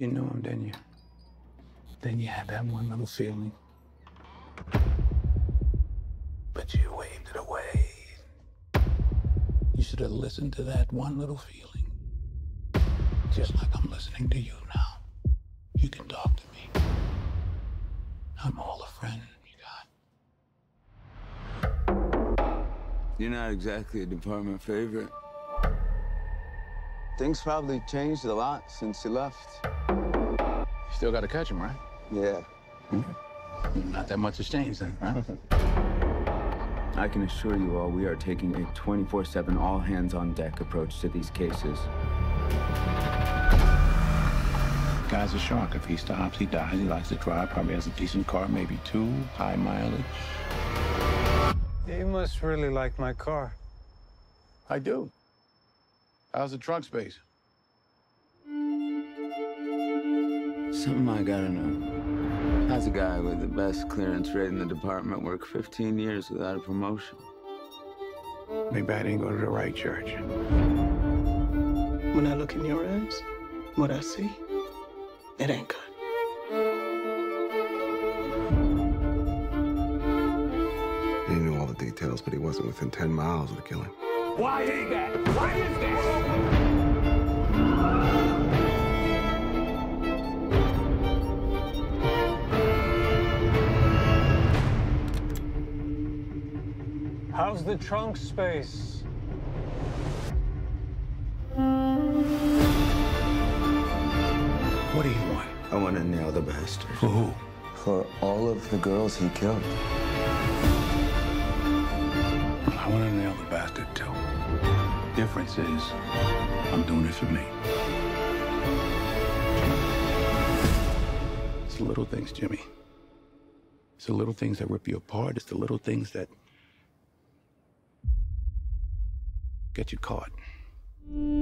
You knew him, didn't you? Then you had that one little feeling. But you waved it away. You should have listened to that one little feeling. Just like I'm listening to you now. You can talk to me. I'm all the friend you got. You're not exactly a department favorite. Things probably changed a lot since you left. You still got to catch him, right? Yeah. Mm-hmm. Not that much has changed then, right? I can assure you all we are taking a 24/7 all-hands-on-deck approach to these cases. Guy's a shark. If he stops, he dies. He likes to drive, probably has a decent car, maybe two, high mileage. You must really like my car. I do. How's the trunk space? Something I gotta know. How's a guy with the best clearance rate in the department work 15 years without a promotion? Maybe I didn't go to the right church. When I look in your eyes, what I see, it ain't good. He knew all the details, but he wasn't within 10 miles of the killing. Why ain't that? Why is that? How's the trunk space? What do you want? I want to nail the bastard. For who? For all of the girls he killed. I want to nail the bastard, too. Difference is, I'm doing it for me. It's the little things, Jimmy. It's the little things that rip you apart. It's the little things that get you caught.